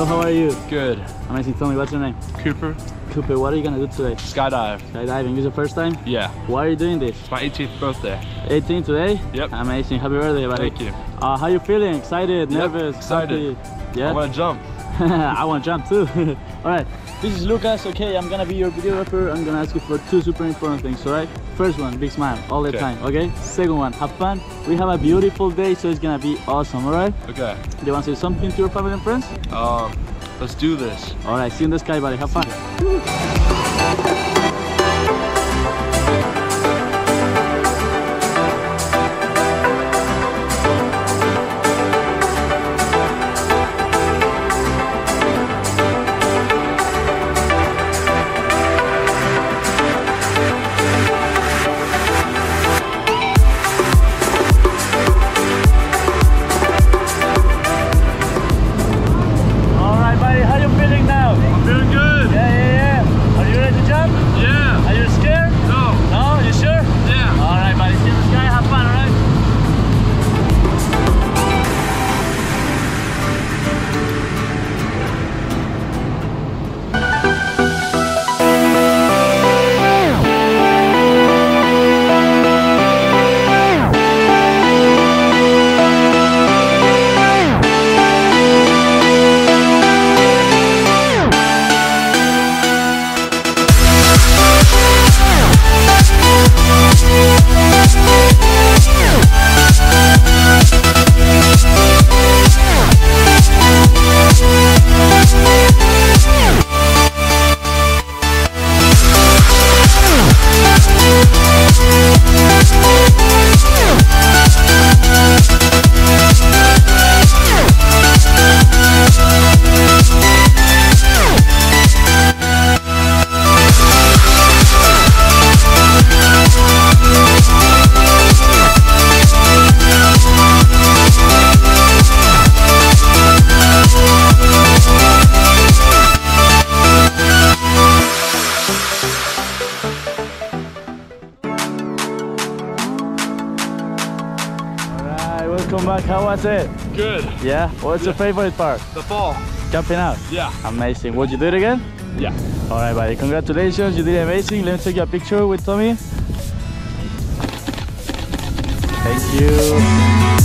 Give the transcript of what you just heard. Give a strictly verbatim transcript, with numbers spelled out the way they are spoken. Phil, how are you? Good. I'm actually Tommy. What's your name? Cooper. Cooper, what are you gonna do today? Skydive. Skydiving. Is it your first time? Yeah. Why are you doing this? It's my eighteenth birthday. eighteen today? Yep. Amazing. Happy birthday, buddy. Thank you. Uh, how are you feeling? Excited? Yep. Nervous? Excited. Yeah. I wanna jump. I wanna jump too. Alright. This is Lucas. Okay, I'm gonna be your videographer. I'm gonna ask you for two super important things, alright? First one, big smile all the okay. time, okay? Second one, have fun. We have a beautiful day, so it's gonna be awesome, alright? Okay. Do you wanna say something to your family and friends? Um, let's do this. Alright, see you in the sky, buddy. Have fun. Welcome back, how was it? Good. Yeah? What's yeah. your favorite part? The fall. Jumping out? Yeah. Amazing. Would you do it again? Yeah. Alright buddy, congratulations, you did amazing. Let me take you a picture with Tommy. Thank you.